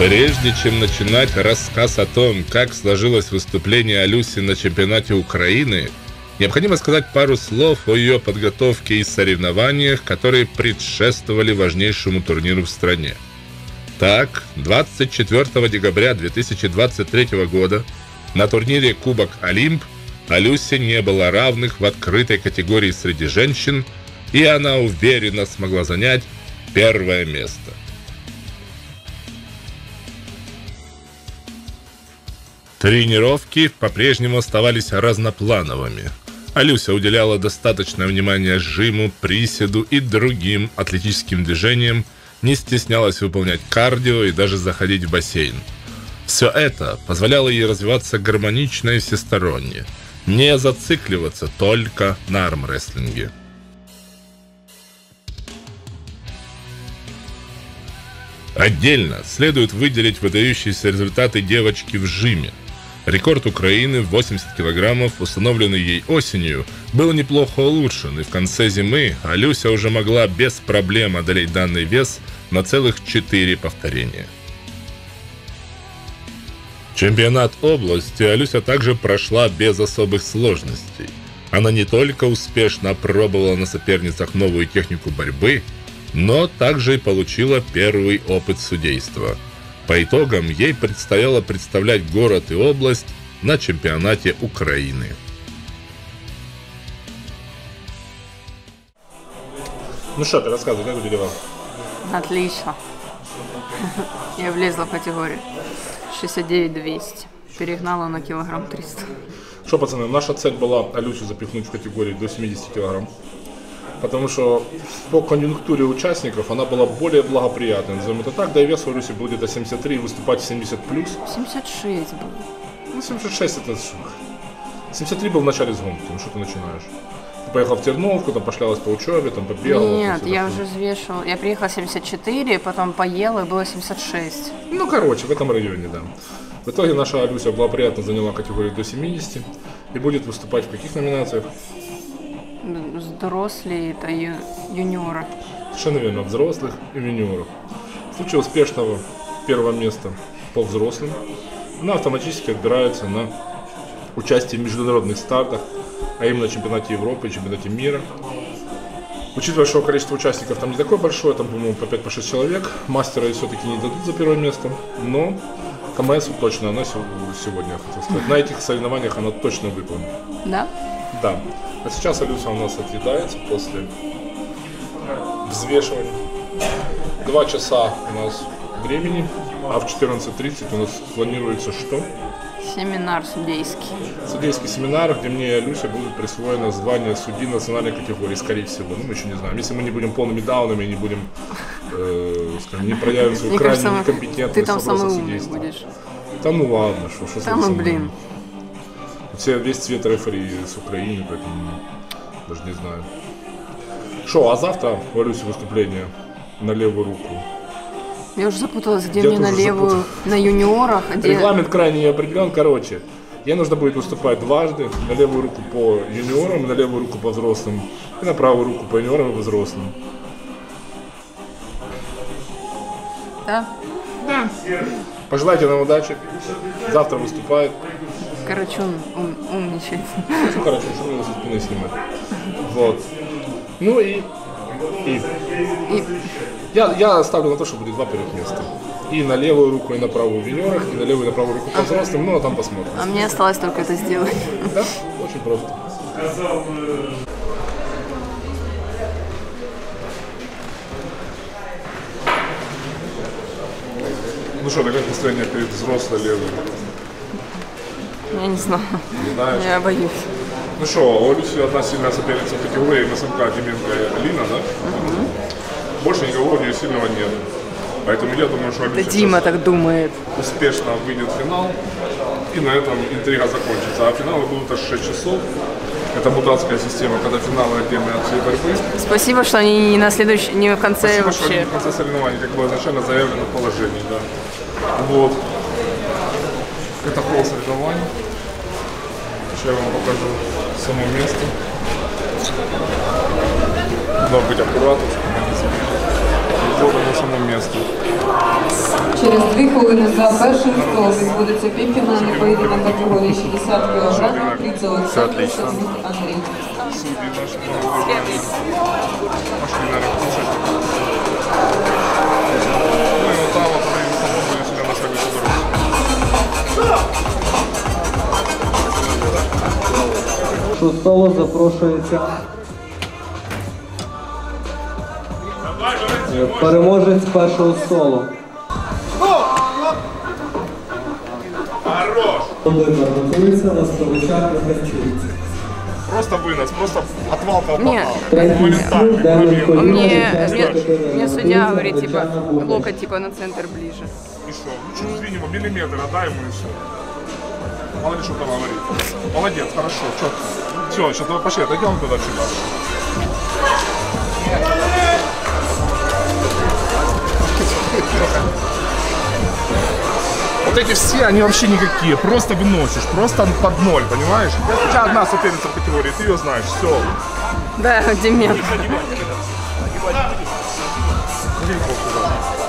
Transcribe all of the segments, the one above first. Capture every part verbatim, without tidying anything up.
Прежде чем начинать рассказ о том, как сложилось выступление Алюси на чемпионате Украины, необходимо сказать пару слов о ее подготовке и соревнованиях, которые предшествовали важнейшему турниру в стране. Так, двадцать четвёртого декабря две тысячи двадцать третьего года на турнире Кубок Олимп Алюсе не было равных в открытой категории среди женщин, и она уверенно смогла занять первое место. Тренировки по-прежнему оставались разноплановыми. Алюся уделяла достаточное внимание жиму, приседу и другим атлетическим движениям, не стеснялась выполнять кардио и даже заходить в бассейн. Все это позволяло ей развиваться гармонично и всесторонне, не зацикливаться только на армрестлинге. Отдельно следует выделить выдающиеся результаты девочки в жиме. Рекорд Украины в восемьдесят килограммов, установленный ей осенью, был неплохо улучшен, и в конце зимы Алюся уже могла без проблем одолеть данный вес на целых четыре повторения. Чемпионат области Алюся также прошла без особых сложностей. Она не только успешно опробовала на соперницах новую технику борьбы, но также и получила первый опыт судейства. По итогам ей предстояло представлять город и область на чемпионате Украины. Ну что, ты рассказывай, как у тебя дела? Отлично. Я влезла в категорию шестьдесят девять двести. Перегнала на килограмм триста. Что, пацаны, наша цель была Алюсю запихнуть в категорию до семидесяти килограмм. Потому что по конъюнктуре участников она была более благоприятной, назовем это так, да и вес у Алюси был где-то семьдесят три, выступать семьдесят плюс. семьдесят шесть был. Ну, семьдесят шесть это семьдесят три был в начале сгонки, ну что ты начинаешь? Ты поехала в Терновку, там пошлялась по учебе, там побегала. Нет, я уже взвешивала, я приехала семьдесят четыре, потом поела и было семьдесят шесть. Ну, короче, в этом районе, да. В итоге наша Алюся благоприятно заняла категорию до семидесяти и будет выступать в каких номинациях? Взрослые это ю, юниоры. Совершенно верно, взрослых и юниоров. В случае успешного первого места по взрослым, она автоматически отбирается на участие в международных стартах, а именно чемпионате Европы и чемпионате мира. Учитывая, что количество участников там не такое большое, там, по-моему, по пять-шесть человек, мастера все-таки не дадут за первое место, но КМС точно она сегодня, я хотел сказать, на этих соревнованиях она точно выполнит. Да? Да. А сейчас Алюся у нас отлетается после взвешивания. Два часа у нас времени, а в четырнадцать тридцать у нас планируется что? Семинар судейский. Судейский семинар, где мне и Алюсе будет присвоено звание судьи национальной категории, скорее всего. Ну, мы еще не знаем. Если мы не будем полными даунами, не будем, э, скажем, не проявим свою крайне некомпетентность в вопросах судейства. Да ну ладно, что, что там, ну, блин. Все, весь цвет рефери с Украины, поэтому даже не знаю. Шо, а завтра у Алюси выступление на левую руку. Я уже запуталась, где я мне на левую, запутал. На юниорах. Где... Регламент крайне неопределен, короче. Ей нужно будет выступать дважды, на левую руку по юниорам, на левую руку по взрослым, и на правую руку по юниорам и по взрослым. Да? Да. Пожелайте нам удачи. Завтра выступает. Короче, он ум, умничает. Ну, короче, он его со спины снимает. Вот. Ну и... и. и. Я, я ставлю на то, что будет два первых места. И на левую руку, и на правую в юниорах, и на левую, и на правую руку по взрослым, ну а там посмотрим. А мне осталось только это сделать. Да? Очень просто. Ну что, такое настроение перед взрослой левой? Я не знаю. Не знаешь? Я боюсь. Ну что, у Алюси одна сильная соперница в категории МСМК Деменко Алина, да? Угу. Больше никого у нее сильного нет. Поэтому я думаю, что Алюся Дима так думает. Успешно выйдет в финал. И на этом интрига закончится. А финалы будут аж шесть часов. Это мутантская система, когда финалы отдельные от всей борьбы. Спасибо, что они не на следующий, не в конце. Спасибо, вообще. Что они в конце соревнований, как было изначально заявлено в положении, да. Вот. Это пол соревнований. Сейчас я вам покажу само место. Надо быть аккуратным, чтобы не забежать. Вот оно само місті. Через дві хвилини за першим столом відбудеться півфінальний поєдинок категорії шістдесят кілограмів Фриц Олександр та Смит Андрій. Шостого запрошується переможець першого соло. Володимир готується, на столичах розганчується. Просто вынос, просто отвал колпака. Мне судья говорит, типа, локоть типа на центр ближе. И что? Ну чуть минимум миллиметр отдай ему и все. Мало ли что там говорит. Молодец, хорошо, четко. Все, сейчас давай пошли, отойдем туда сюда. Вот эти все, они вообще никакие, просто выносишь, просто под ноль, понимаешь? У тебя одна соперница в категории, ты ее знаешь, все. Да, Демьян.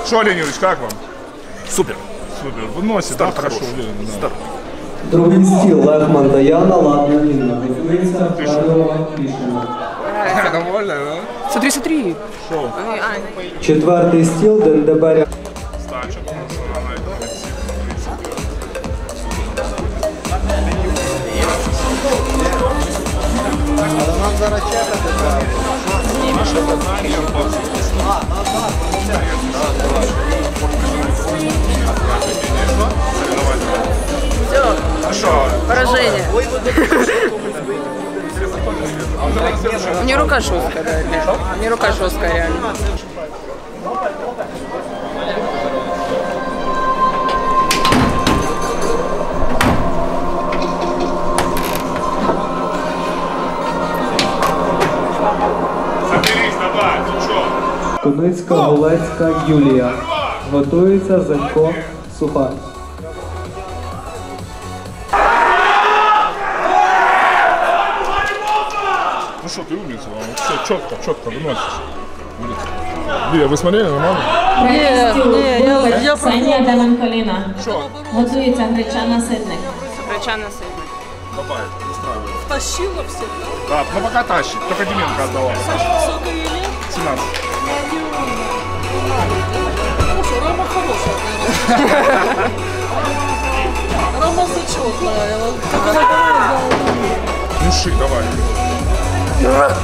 Что, Леонидович, как вам? Супер. Супер, выносит, да, хорошо. Старт. Другий стіл Лехман Даяна, Ладна Інна, готується Павлова Пішина. Довольна, да? сто тридцать три. Шо? Четвертий стіл Дендеберя. Поражение. Мне рука жесткая, реально. Мне рука жесткая, реально. Соберись, давай, ты чё? Куницька Голецька Юлія. Готується Занько Сухар. Ну что, ты умница, все четко, четко выносишь. Лия, вы смотрели нормально? Нет, нет, я, я... Саня Демонколіна. Что? Готовится англичана Сидник. Англичана Сидник. Попает, настраивает. Тащила все? Да, ну пока тащит, только Деменко отдала. Сколько ей лет? семнадцать. Рома хорошая. Рома зачетная. Как она говорит? Души, давай.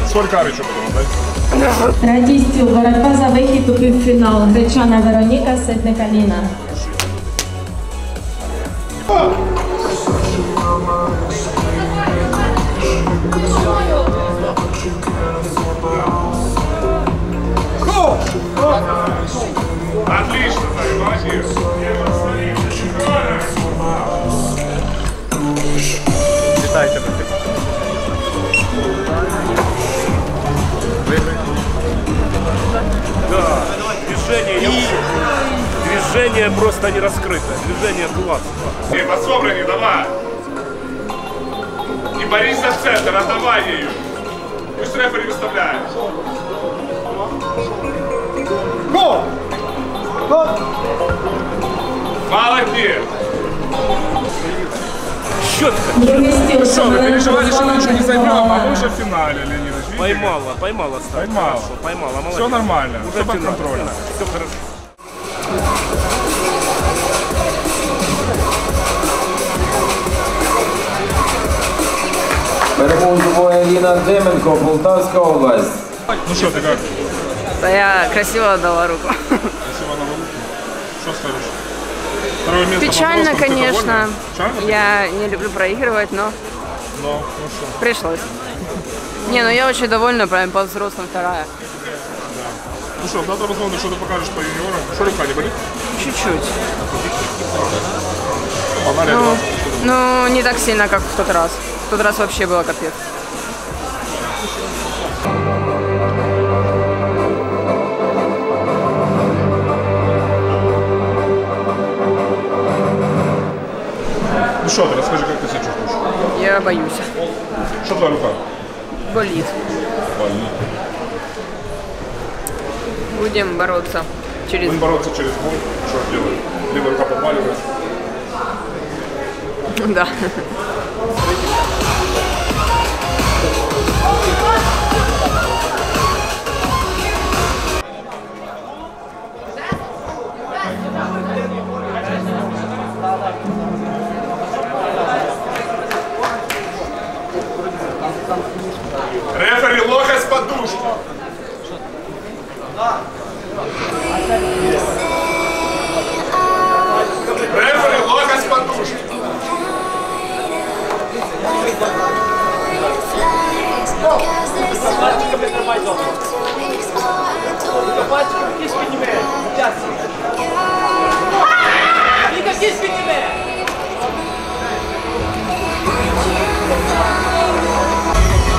Сколько речу потім, так? Третій стіл. Боротьба за вихід у півфінал. Гречана Вероніка, Ситника Ліна. Отлично, молодець. Вітайте на тебе. Да, движение, движение просто не раскрыто, движение классно. Эй, подсобрани, давай. Не борись за центр, отдавай ею. Пусть рефери выставляет. Гол! Гол! Молодец! Четко. Что, что вы переживали, что мы ничего не займем, а мы уже в финале, Леонидович. Поймала, поймала старт. Поймала. Хорошо, поймала, молодец. Все нормально, уже все под контролем. Все хорошо. Переможуває Ліна Деменко, Полтавська область. Ну что, ты как? Да я красиво отдала руку. Красиво отдала руку? Что скажешь? Печально, конечно. Я не люблю проигрывать, но, но ну пришлось. Не, ну я очень довольна, прям по-взрослому вторая. Да. Ну что, в данном случае что ты покажешь по юниорам? Что, рука не болит? Чуть-чуть. Ну, ну, не так сильно, как в тот раз. В тот раз вообще было капец. Ну что, расскажи, как ты себя чувствуешь? Я боюсь. Что твоя рука? Болит. Болит. Будем бороться. Через... Будем бороться через боль, что же делать? Левая рука подваливается. Да. Рефери лоха с подушки. Рефери лоха с подушки.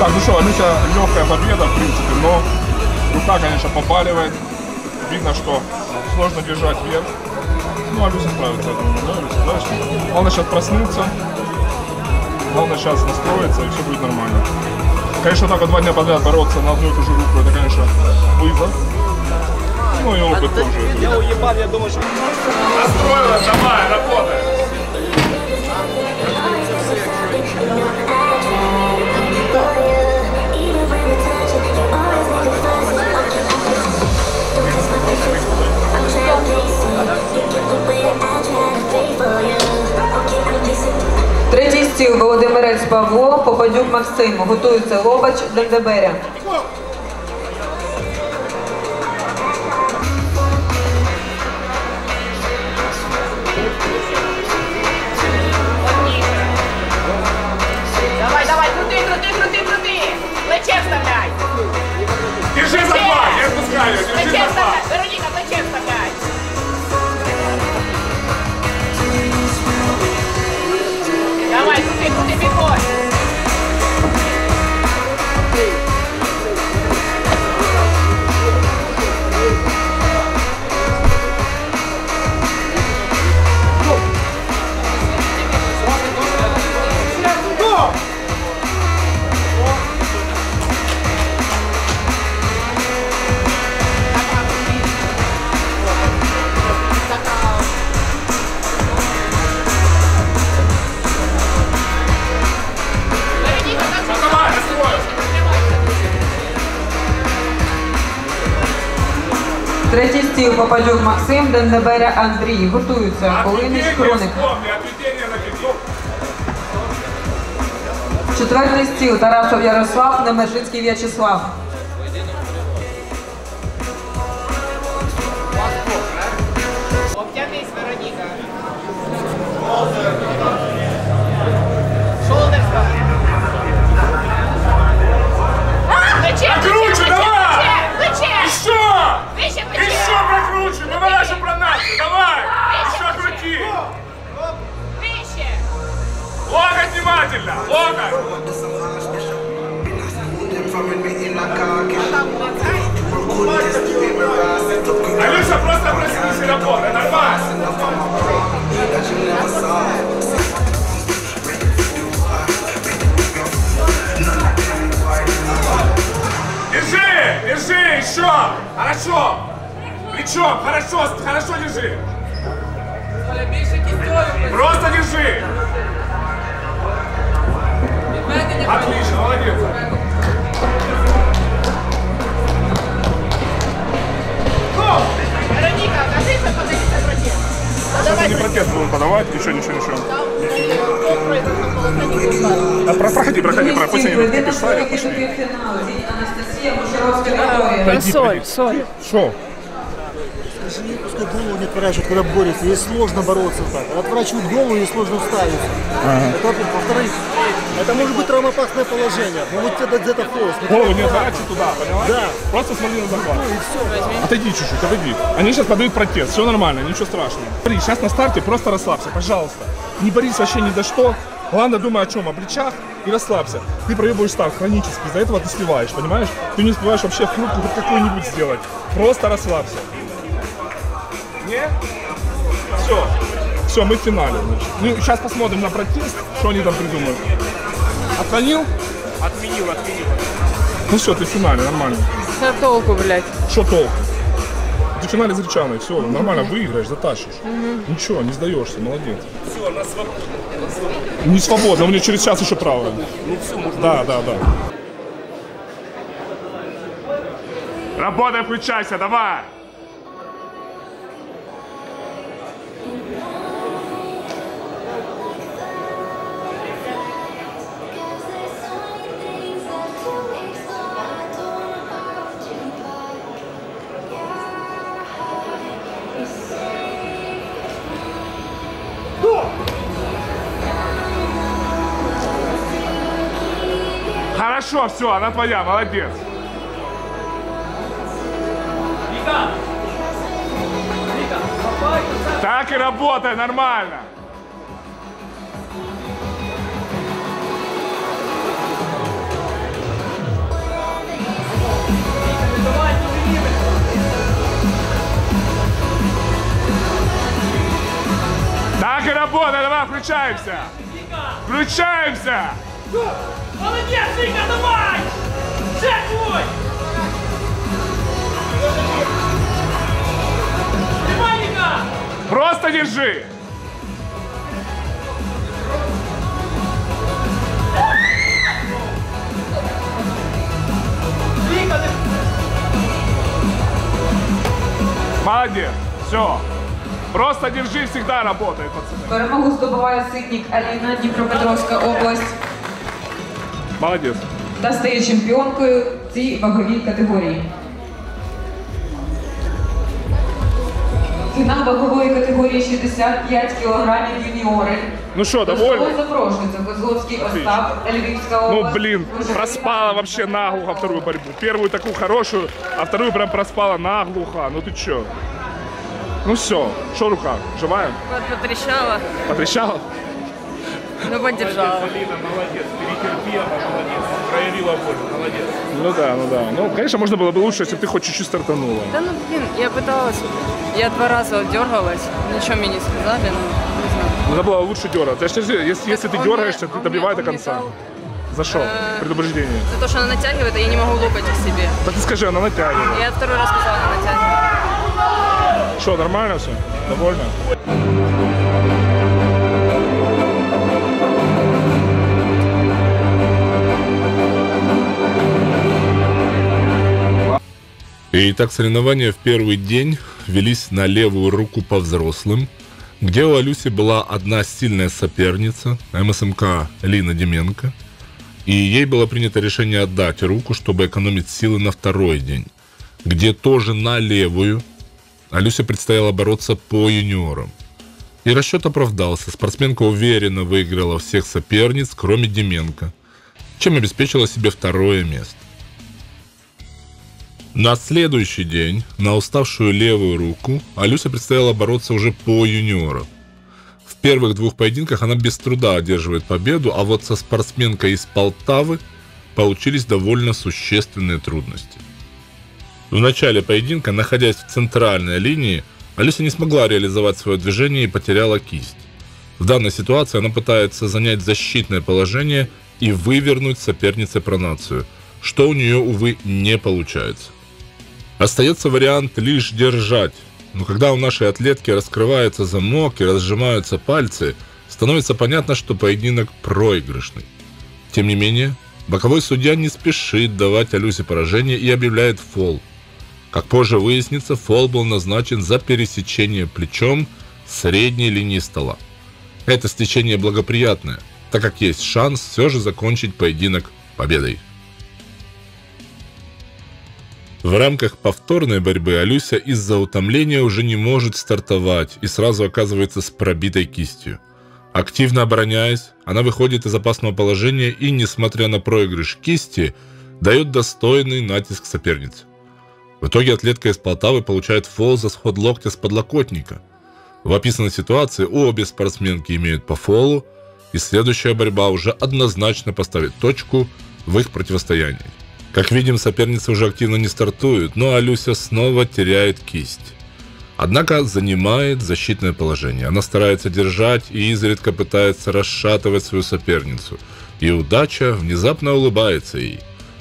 Так, ну что, Анюся, легкая победа, в принципе, но рука, конечно, побаливает. Видно, что сложно держать вверх. Ну, Анюся справится, я думаю, да, Анюся, да? Главное сейчас проснуться, главное сейчас настроиться, и все будет нормально. Конечно, так вот два дня подряд бороться на одну и ту же руку, это, конечно, вызов. Ну и опыт а тоже. Я это... уебал, я думаю, что... Настроилась, давай, работай! Третій стіл Володимирець Павло, Попадюк Максим. Готується Лобач Дендеберя. Давай, давай, крути, крути, крути, крути. Плече вставляй. Держи за два, я отпускаю. Держи за два. Вероніка, плече вставляй. Давай, крути, крути, бігой. Третій стіл Попадюк Максим, Дендеберя Андрій. Готуються. Полинич Кроник. Четвертий стіл Тарасов Ярослав, Немержицький В'ячеслав. Обтягнись, Вероніка. Шолдер ставлю. Плече, плече, плече, плече. Еще! Круче, давай же про нас, давай! Еще крути! Лога внимательно! Лога! Алюша, просто проснись и работай, нормально! Держи! Держи! Еще! Хорошо! Плечом! Хорошо! Хорошо держи! Просто держи! Отлично! Молодец! Вероника, кажется, подавиться протест! Сейчас не протест будем подавать, еще, ничего, ничего. Да, проходи, проходи, пусть они не писали, пошли. Соль, соль. Шо? Они пускай голову не отворачивают, когда борются. Ей сложно бороться так. Отворачивают голову, ей сложно вставить. Ага. Во-вторых, это может быть травмоопасное положение. Но вот тебе где-то холст. Голову не отворачивают туда, понимаешь? Да. Просто смотри на захват. Ну, отойди чуть-чуть, отойди. Они сейчас подают протест, все нормально, ничего страшного. Смотри, сейчас на старте просто расслабься, пожалуйста. Не борись вообще ни за что. Главное, думай о чем? О плечах и расслабься. Ты проебываешь старт хронически, из-за этого ты сливаешь, понимаешь? Ты не успеваешь вообще фрукты хоть какую-нибудь сделать. Просто расслабься. Нет? Все. Все, мы в финале. Значит. Ну, сейчас посмотрим на протест, что они там придумают. Отклонил? Отменил, отменил. Ну все, ты в финале, нормально. На толку, блядь. Что толку? Ты начинали с Речаной, все, нормально выиграешь, затащишь. Угу. Ничего, не сдаешься, молодец. Все, она свободна. Не свободна, у нее через час еще правая. Ну все, можно. Да, да, да. Работай, включайся, давай! Хорошо, все, она твоя, молодец. Вика! Вика, попай, попай. Так и работай, нормально. Так и работай, давай, включаемся. Включаемся. Молодец, Вика, давай! Джек твой! Давай, Вика! Просто держи! Вика, ты... Молодец, все. Просто держи, всегда работает, пацаны. Перемогу здобуває Ситник Аліна, Дніпропетровська область. Молодець. Та стає чемпіонкою в цій ваговій категорії. Фінал вагової категорії шістдесят п'ять кілограмів юніори. Ну що, доволі? Запрошується Козловський Остап, Львівська область. Ну, блін, проспала вообще наглухо вторую борьбу. Первую такую хорошую, а вторую прям проспала наглухо. Ну ти чо? Ну все, що рука? Живая? Потрещала. Потрещала? Ну, поддержала. Алина, молодец, перетерпела, молодец, проявила боль, молодец. Ну да, ну да. Ну, конечно, можно было бы лучше, если бы ты хоть чуть-чуть стартанула. Да ну, блин, я пыталась, я два раза дергалась, ничего мне не сказали, но не знаю. Надо было лучше дергать. Если, если ты дергаешься, ты добивай до конца. За что? Э, Предупреждение. За то, что она натягивает, а я не могу лопать их себе. Да ты скажи, она натягивает. Я второй раз сказала, она натягивает. Что, нормально все? Довольно? Итак, соревнования в первый день велись на левую руку по взрослым, где у Алюси была одна сильная соперница, МСМК Лина Деменко, и ей было принято решение отдать руку, чтобы экономить силы на второй день, где тоже на левую Алюсе предстояло бороться по юниорам. И расчет оправдался, спортсменка уверенно выиграла всех соперниц, кроме Деменко, чем обеспечила себе второе место. На следующий день на уставшую левую руку Алюсе предстояло бороться уже по юниорам. В первых двух поединках она без труда одерживает победу, а вот со спортсменкой из Полтавы получились довольно существенные трудности. В начале поединка, находясь в центральной линии, Алюся не смогла реализовать свое движение и потеряла кисть. В данной ситуации она пытается занять защитное положение и вывернуть сопернице пронацию, что у нее, увы, не получается. Остается вариант лишь держать, но когда у нашей атлетки раскрывается замок и разжимаются пальцы, становится понятно, что поединок проигрышный. Тем не менее, боковой судья не спешит давать Алюсе поражение и объявляет фол. Как позже выяснится, фол был назначен за пересечение плечом средней линии стола. Это стечение благоприятное, так как есть шанс все же закончить поединок победой. В рамках повторной борьбы Алюся из-за утомления уже не может стартовать и сразу оказывается с пробитой кистью. Активно обороняясь, она выходит из опасного положения и, несмотря на проигрыш кисти, дает достойный натиск соперницы. В итоге атлетка из Полтавы получает фол за сход локтя с подлокотника. В описанной ситуации обе спортсменки имеют по фолу, и следующая борьба уже однозначно поставит точку в их противостоянии. Как видим, соперницы уже активно не стартуют, но Алюся снова теряет кисть. Однако занимает защитное положение. Она старается держать и изредка пытается расшатывать свою соперницу. И удача внезапно улыбается ей.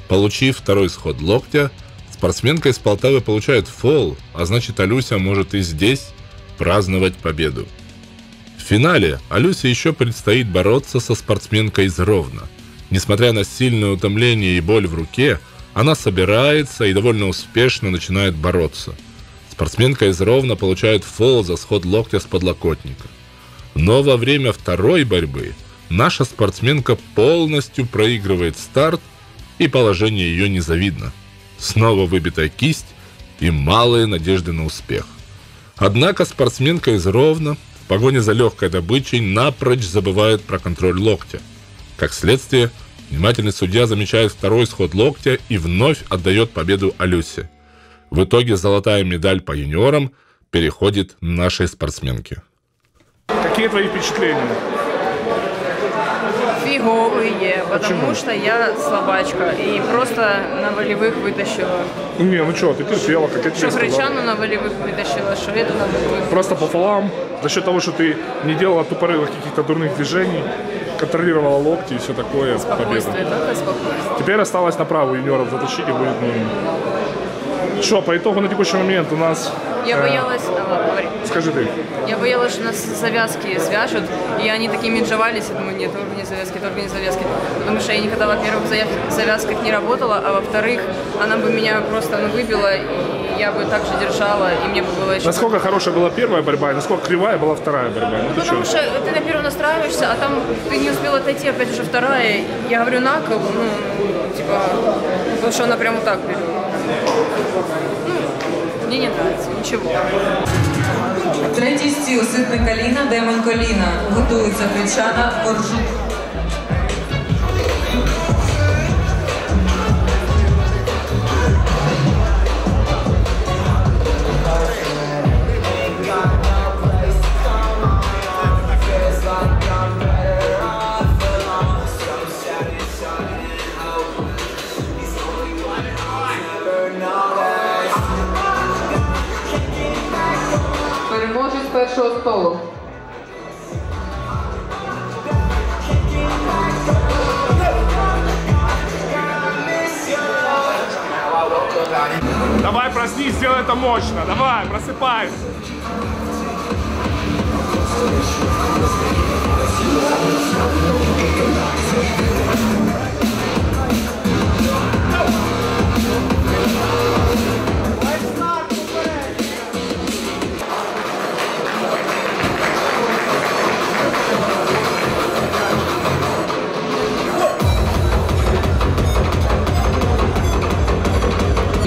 Получив второй сход локтя, Спортсменка из Полтавы получает фол, а значит, Алюся может и здесь праздновать победу. В финале Алюсе еще предстоит бороться со спортсменкой из Ровно. Несмотря на сильное утомление и боль в руке, она собирается и довольно успешно начинает бороться. Спортсменка из Ровно получает фол за сход локтя с подлокотника. Но во время второй борьбы наша спортсменка полностью проигрывает старт, и положение ее незавидно. Снова выбитая кисть и малые надежды на успех. Однако спортсменка из Ровно в погоне за легкой добычей напрочь забывает про контроль локтя. Как следствие, внимательный судья замечает второй сход локтя и вновь отдает победу Алюсе. В итоге золотая медаль по юниорам переходит нашей спортсменке. Какие твои впечатления? Фиговые, потому Почему? Что я слабачка и просто на волевых вытащила. Не, ну что, ты терпела, как я тебе сказала. Шухричану на волевых вытащила, что это на волевых. Просто по фолам, за счет того, что ты не делала тупорылых каких-то дурных движений, контролировала локти и все такое. Спокойствие, только спокойствие. Теперь осталось на правую юниоров затащить и будет ну... Что, по итогу на текущий момент у нас... Я боялась, э, скажи ты. Я боялась, что нас завязки свяжут, и они такие минжевались, я думаю, нет, только не завязки, только не завязки. Потому что я никогда, во-первых, в завязках не работала, а во-вторых, она бы меня просто ну, выбила, и я бы так же держала, и мне бы было еще... Насколько хорошая была первая борьба, и насколько кривая была вторая борьба? Ну, ну, потому что ты на первую настраиваешься, а там ты не успела отойти, опять уже вторая. Я говорю, на кол, ну, типа, потому что она прямо так берет. Мне не нравится, ничего. Третій стіл, ситне коліна, демон коліна. Готується Гречана Коржук. Першого столу. Давай, проснись, сделай это мощно. Давай, просыпайся.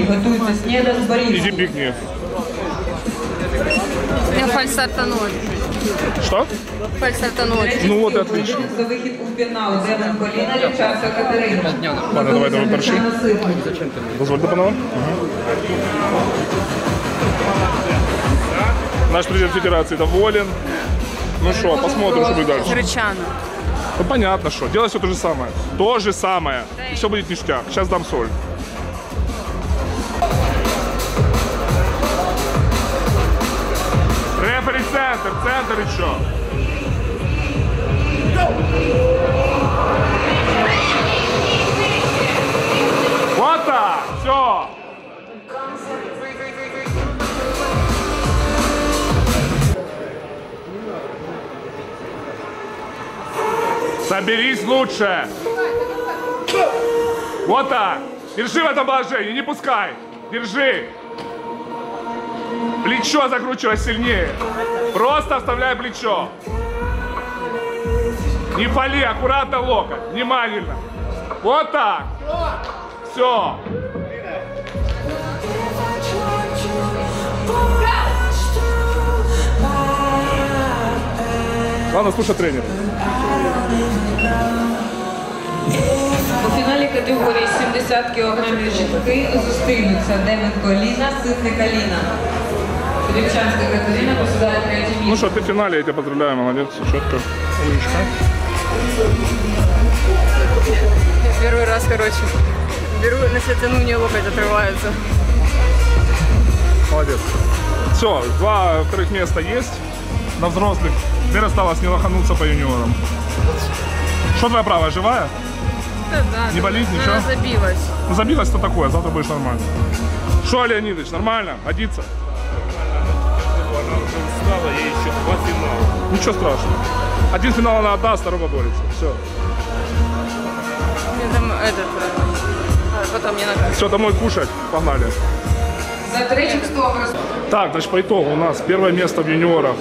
Готуется Снеда с Борисом. Иди пикни. Я фальстартанула. Что? Фальстартанула. Ну вот и отлично. За выход в финал Демон Полина Левчанка Катерина. Ладно, давай, давай, парши. Зачем ты? Дозволь до панала. Наш президент федерации доволен. Ну что, посмотрим, что будет дальше. Гречана. Ну понятно, что. Делай все то же самое. То же самое. И все будет ништяк. Сейчас дам соль. Рефери центр, центр еще. Вот так, все. Соберись лучше. Вот так. Держи в этом положении, не пускай. Держи. Плечо закручивай сильнее. Просто вставляй плечо. Не фали, аккуратно локоть. Внимательно. Вот так. Все. Ладно, слушай тренера. У фіналі категорії сімдесят кілограмів жінки зустрінуться Демон Коліна, Ситне Коліна. Левчанська Катерина посідає третє місце. Ну що, ти в фіналі, я тебе поздравляю, молодець, чітко. Я перший раз, короче, беру на себя тяну, у нее локоть отрывается. Молодец. Все, два вторых места есть на взрослых. Теперь осталось не лохануться по юниорам. Что твоя правая, живая? Да, да. Не болит, ничего? Она забилась. Забилась, что такое, завтра будешь нормально. Что, Леонидович, нормально? Годится? Она уже устала, ей еще два финала. Ничего страшного. Один финал она отдаст, второго борется. Все. Там этот, а потом мне надо... Все, домой кушать. Погнали. За третьим столом. Так, значит, по итогу у нас первое место в юниорах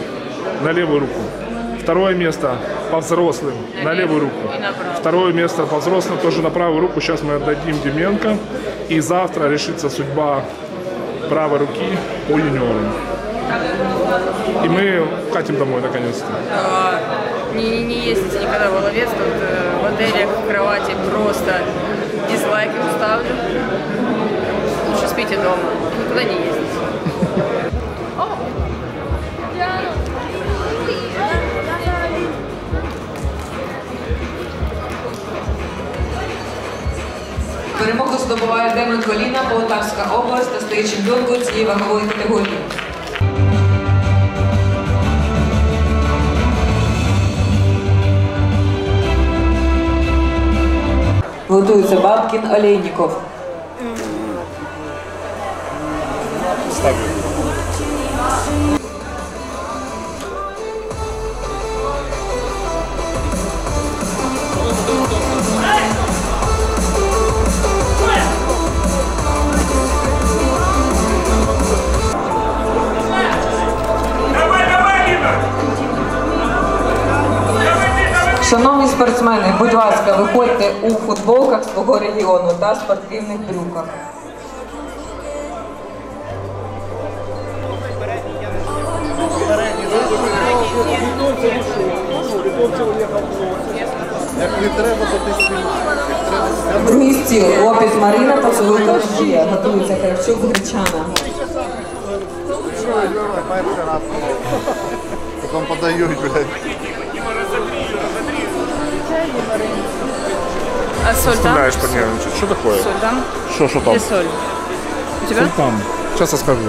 на левую руку. Второе место по взрослым на левую руку. Второе место по взрослым тоже на правую руку. Сейчас мы отдадим Деменко. И завтра решится судьба правой руки по юниорам. И мы катим домой наконец-то. А, не, не ездите никогда в Воловец, тут э, в отеле, в кровати просто дизлайки ставлю. Лучше спите дома, никуда не ездите. Перемогу здобуває Деменко Ліна, Полтавська область, та стає чемпіонкою цієї вагової категорії. Готується Бабкін Олейніков. Ставлю. Шановні спортсмени, будь ласка, виходьте у футболках свого регіону та спортивних брюках. Другий стіл. Лопіс Марина та Солока Жія. Готується Кравчук Гречана. Потом подають, блядь. А соль там? Что такое? Соль там? Что, что там? Где соль? У тебя? Соль там. Сейчас расскажу.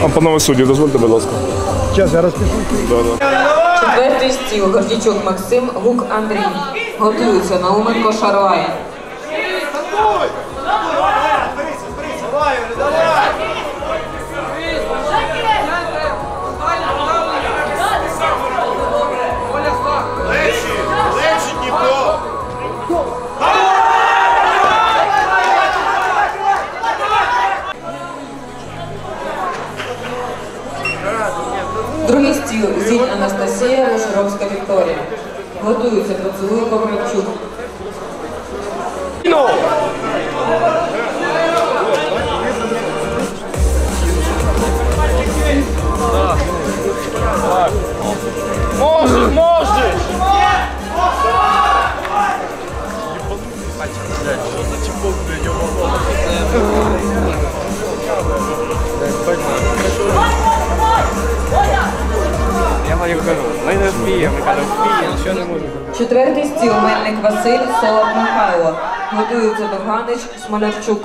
Там по новой судьи, дозвольте, пожалуйста. Сейчас я распишу. Да, да. Четвертый стил. Гордичок Максим, Гук Андрей. Готовится Науменко Шарлай. Другий стіл – Зінь Анастасія, Лошаровська Вікторія. Готуються поцілуй Ковальчук. Можеш, можеш! Що за чіпок, блядь, я можу? Четвертий стіл. Мельник Василь, Солод Михайло. Готуються Довганич, Смолярчук.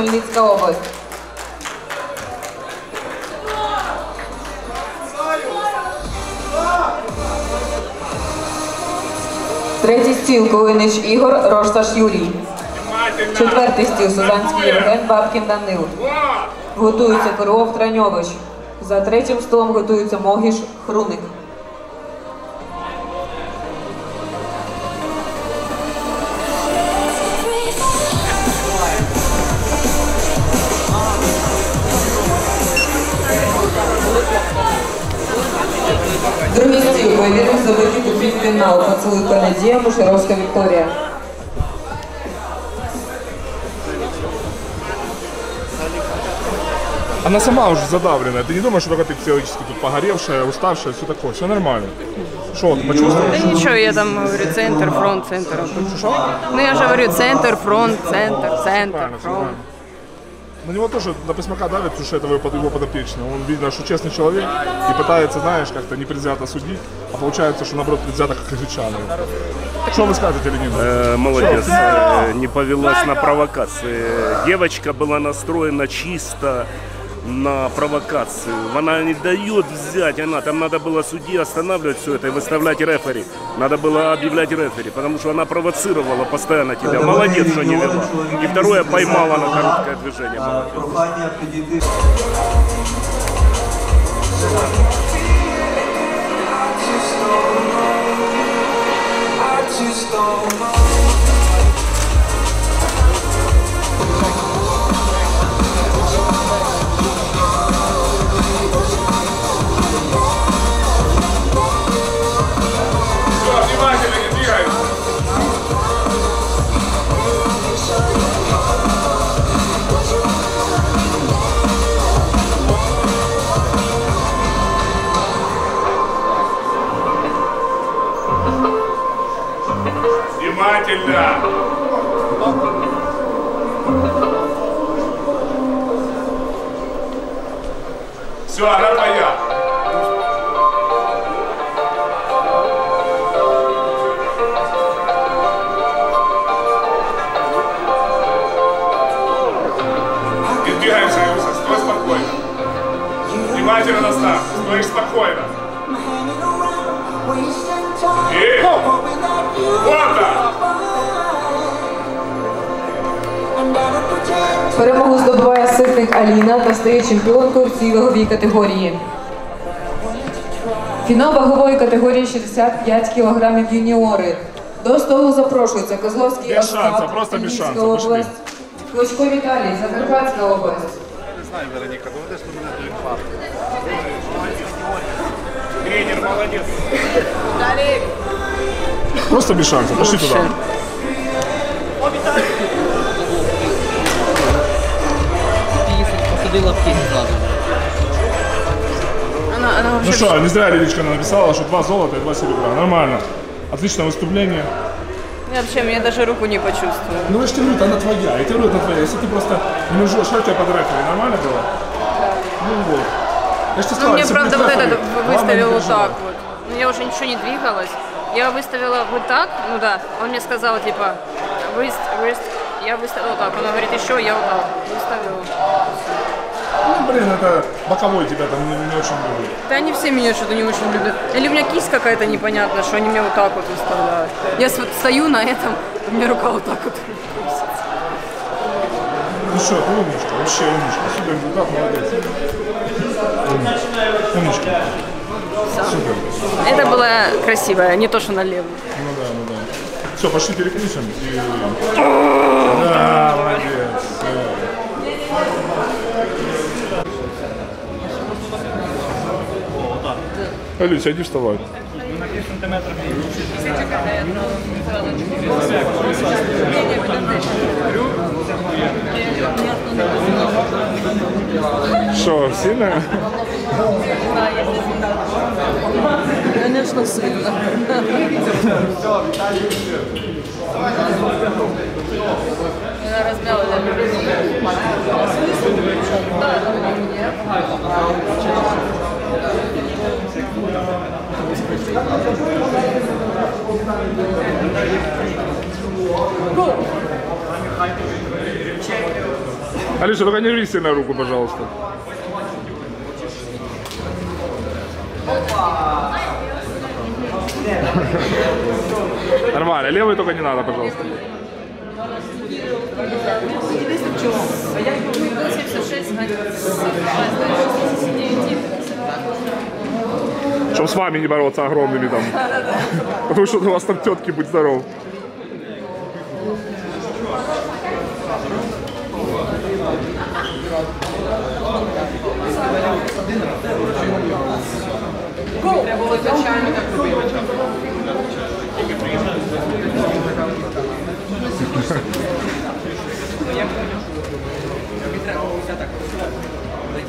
Хмельницька область. Третій стіл Кулинич Ігор, Рошташ Юрій. Четвертий стіл Сузанський Євген, Бабкін Данил. Готується Куров Траньович. За третім столом готується Могіш Хруник. Другий стіл. Поєдинок за вихід у півфінал. Поцілуйка Надія, Мушаровська Вікторія. Она сама уже задавлена. Ты не думаешь, что только ты психологически тут погоревшая, уставшая, все такое. Все нормально. Что ты почувствовал? Да ничего, я там говорю центр, фронт, центр. Что? Ну я же говорю центр, фронт, центр, центр, фронт. На него тоже на Пресмака давит, потому что это его подопечный. Он, видно, что честный человек и пытается, знаешь, как-то непредвзято судить, а получается, что, наоборот, предвзято как англичане. Что вы скажете, Ленин? Э, молодец, э, не повелась на провокации. Девочка была настроена чисто на провокацию. Она не дает взять, она там надо было судьи останавливать все это и выставлять рефери. Надо было объявлять рефери, потому что она провоцировала постоянно тебя. Молодец, что не вела. И второе, поймала на короткое движение. Молодец. Внимательно! Все, она твоя! Не двигаемся, Люся, стой спокойно! Внимательно на старт, стой спокойно! И... Вот так! Перемогу здобуває Ситник Аліна та стає чемпіонкою в цій ваговій категорії. Фінал вагової категорії шістдесят п'ять кілограмів юніори. До столу запрошується Козловський Асад, Київська область, Клочко Віталій, Закарпатська область. Тренер, молодець. Віталій! Просто без шансов, пошли туда. Ну что, не зря Лиличка написала, что два золота и два серебра. Нормально. Отличное выступление. Я вообще, мне даже руку не почувствую. Ну вы же тянуете, она твоя, и тянует на твоя. Если ты просто не нужешь, шар тебя подряхнули, нормально было? Да. Ну вот. Я же тебе сказала, мне правда вот этот выставил вот так вот. У меня уже ничего не двигалось. Я выставила вот так, ну да, он мне сказал, типа, выст, выст, я выставила вот так, он говорит, еще я вот так выставила. Ну, блин, это боковой тебя там не, не очень любит. Да они все меня что-то не очень любят. Или у меня кисть какая-то непонятная, что они меня вот так вот выставляют. Я вот стою на этом, у меня рука вот так вот. Ну что, ты умничка, вообще умничка, супер результат, молодец. Умничка. Супер. Это было красиво, не то, что налево. Ну да, ну да. Все, пошли переключим. И... Да, молодец. Все. Люся, иди вставай. Что, сильно? Конечно, сильно. Алиша, только не рви себе на руку, пожалуйста. Нормально, левый только не надо, пожалуйста. Чтоб с вами не бороться огромными там. Потому что у вас там тетки, будь здоров.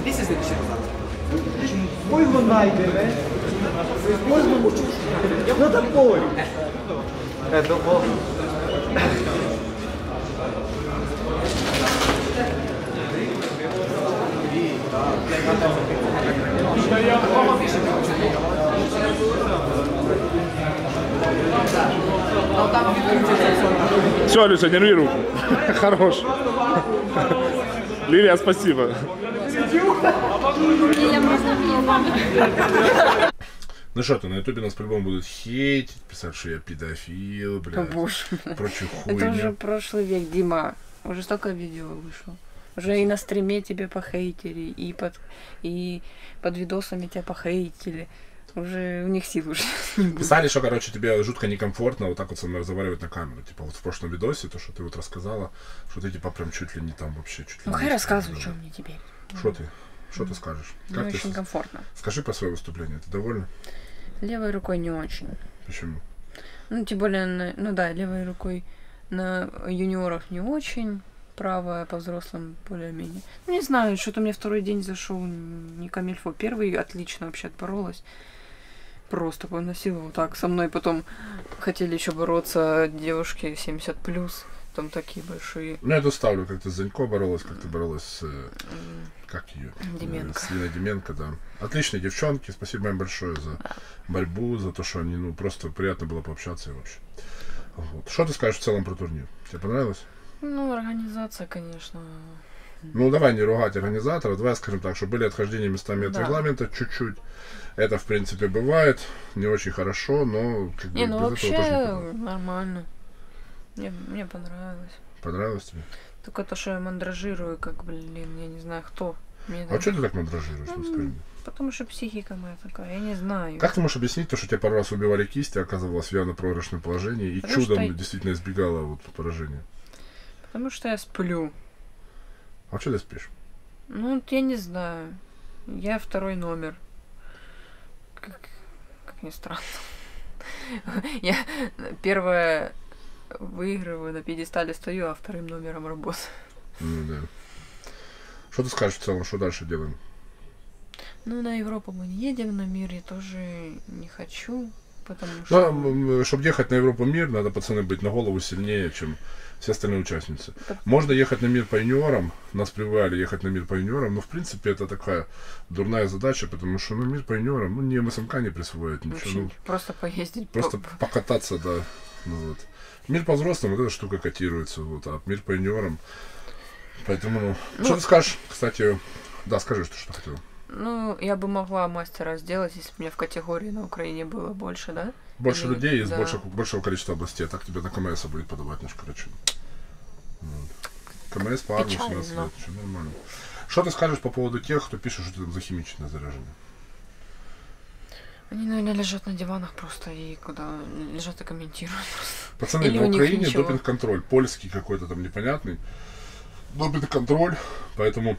This is the Кой го најдеме? Кой го мучиш? Но да пој! Ето го! Все, Люся, держи руку. Хорош. Лилия, спасибо. Ну что ты, на ютубе нас по-любому будут хейтить, писать, что я педофил, блядь, прочую хуйню. Это уже прошлый век, Дима. Уже столько видео вышло. Уже и на стриме тебя похейтили, и под, и под видосами тебя похейтили. Уже у них сил уже. Писали, что, короче, тебе жутко некомфортно вот так вот со мной разговаривать на камеру. Типа вот в прошлом видосе, то, что ты вот рассказала, что ты типа прям чуть ли не там вообще. Чуть ли ну, хай рассказывай, что мне теперь. Что ты? Что mm. ты скажешь? Как мне ты очень с... комфортно. Скажи про свое выступление. Ты довольна? Левой рукой не очень. Почему? Ну, тем более, на... ну да, левой рукой на юниоров не очень. Правая по взрослым более-менее. Ну, не знаю, что-то мне второй день зашел не камильфо. Первый отлично вообще отборолась. Просто поносила вот так. Со мной потом хотели еще бороться девушки семьдесят плюс. Там такие большие. Ну, я тут ставлю, как ты с Занько боролась, как ты боролась с... Э, как ее? Деменко. С Линой Деменко, да. Отличные девчонки. Спасибо им большое за борьбу, за то, что они, ну, просто приятно было пообщаться и вообще. Вот. Что ты скажешь в целом про турнир? Тебе понравилось? Ну, организация, конечно. Ну, давай не ругать организаторов, давай скажем так, что были отхождения местами от да. регламента чуть-чуть. Это, в принципе, бывает. Не очень хорошо, но... Как не, бы, ну вообще нормально. Мне, мне понравилось. Понравилось тебе? Только то, что я мандражирую, как, блин, я не знаю, кто. Мне а даже... что ты так мандражируешь, ну, скажи мне? Потому что психика моя такая, я не знаю. Как ты можешь объяснить то, что тебя пару раз убивали кисти, оказывалось в явно проигрышном положении, и потому чудом что... действительно избегала вот поражения? Потому что я сплю. А что ты спишь? Ну, я не знаю. Я второй номер. Как, как ни странно. Я первое выигрываю, на пьедестале стою, а вторым номером работаю. Ну да. Что ты скажешь в целом, что дальше делаем? Ну, на Европу мы не едем, на мир я тоже не хочу. Потому что... Но, чтобы ехать на Европу мир, надо, пацаны, быть на голову сильнее, чем все остальные участницы. Можно ехать на мир по юниорам, нас привали ехать на мир по юниорам, но в принципе это такая дурная задача, потому что ну, мир по юниорам, ну не МСМК не присвоит ничего. Ну, просто поездить. Просто по... покататься, да. Ну, вот. Мир по взрослым, вот эта штука котируется, вот, а мир по юниорам, поэтому... Ну, что ты скажешь, кстати, да, скажи, что, что хотела. Ну, я бы могла мастера сделать, если бы у меня в категории на Украине было больше, да? Больше или... людей из да. большего, большего количества областей. Так тебе на КМС будет подавать наш, короче. Вот. КМС по армии семнадцать лет. Нормально. Что ты скажешь по поводу тех, кто пишет, что ты там за химичное заряжение? Они, наверное, лежат на диванах просто и куда лежат и комментируют. Пацаны, или на Украине допинг-контроль. Польский какой-то там непонятный. Допинг-контроль, поэтому...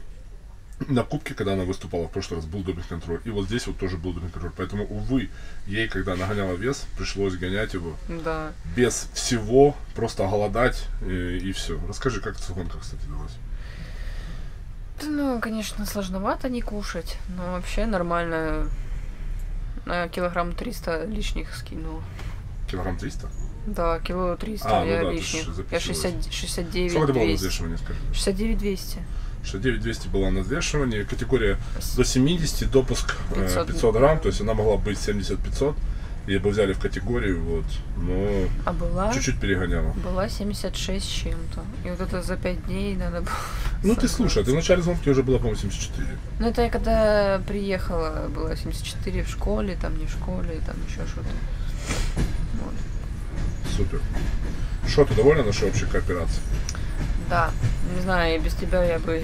На кубке, когда она выступала в прошлый раз, был допинг-контроль. И вот здесь вот тоже был допинг-контроль. Поэтому, увы, ей, когда она гоняла вес, пришлось гонять его да. без всего, просто голодать и, и все. Расскажи, как эта гонка, кстати, далась? Да, ну, конечно, сложновато не кушать, но вообще нормально. На килограмм триста лишних скинула. Килограмм триста? Да, кило триста а, я ну да, лишних. Я шестьдесят девять. Сколько ты было на взвешивании, скажи? шестьдесят девять двести. шестьдесят девять двести была на взвешивании, категория до семидесяти, допуск пятьсот грамм, то есть она могла быть семьдесят пятьсот, ее бы взяли в категорию, вот, но а чуть-чуть перегоняла. Была семьдесят шесть с чем-то, и вот это за пять дней надо было... Ну ты слушай, ты в начале звонки уже была, по-моему, семьдесят четыре. Ну это я когда приехала, была семьдесят четыре в школе, там не в школе, там еще что-то. Вот. Супер. Что, ты довольна нашей общей кооперацией? Да, не знаю, и без тебя я бы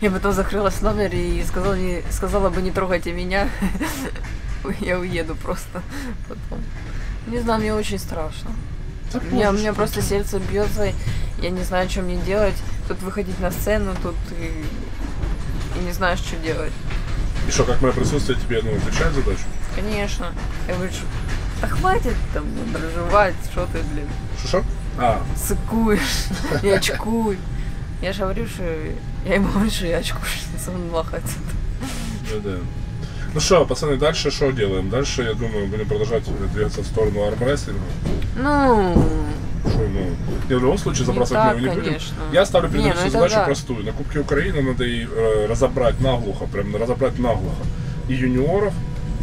я бы там закрылась в номере и сказала, не, сказала бы не трогайте меня, я уеду просто потом. Не знаю, мне очень страшно. Так у меня, у меня просто сердце бьется, я не знаю, что мне делать. Тут выходить на сцену, тут и, и не знаешь, что делать. И что, как мое присутствие тебе ну, отвечает задачу? Конечно. Я говорю, да хватит там дрожевать, что ты, блин. Шо-шо? А. Сыкуешь и очкуешь. Я же говорю, что я ему больше и очкуешь, со мной махать. да. Ну что, пацаны, дальше что делаем? Дальше, я думаю, будем продолжать двигаться в сторону армрестлинга. Ну... Шо, ну... Я в любом случае забрасывать мы его не будем. Я ставлю перед нами задачу да. простую. На Кубке Украины надо и э, разобрать наглухо, прям разобрать наглухо и юниоров,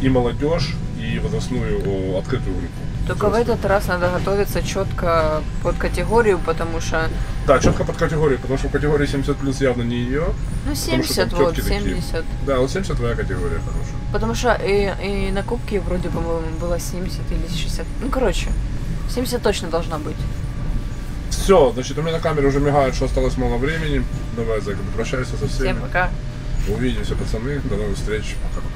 и молодежь, и возрастную о, открытую группу. Только в этот раз надо готовиться четко под категорию, потому что... Да, четко под категорию, потому что в категории семьдесят плюс явно не ее. Ну семьдесят, вот, семьдесят. Такие. Да, вот семьдесят твоя категория хорошая. Потому что и, и на Кубке вроде бы было семьдесят или шестьдесят. Ну, короче, семьдесят точно должна быть. Все, значит, у меня на камере уже мигает, что осталось мало времени. Давай, Зайка, прощайся со всеми. Всем пока. Увидимся, пацаны. До новых встреч. Пока.